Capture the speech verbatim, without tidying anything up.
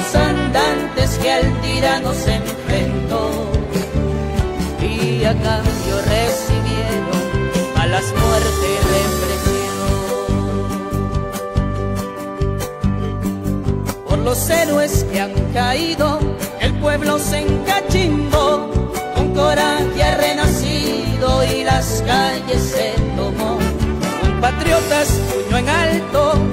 tropas andantes que al tirano se enfrentó, y a cambio recibieron malas muertes y represión. Por los héroes que han caído, el pueblo se encachimbó, con coraje ha renacido y las calles se tomó. Compatriotas, puño en alto,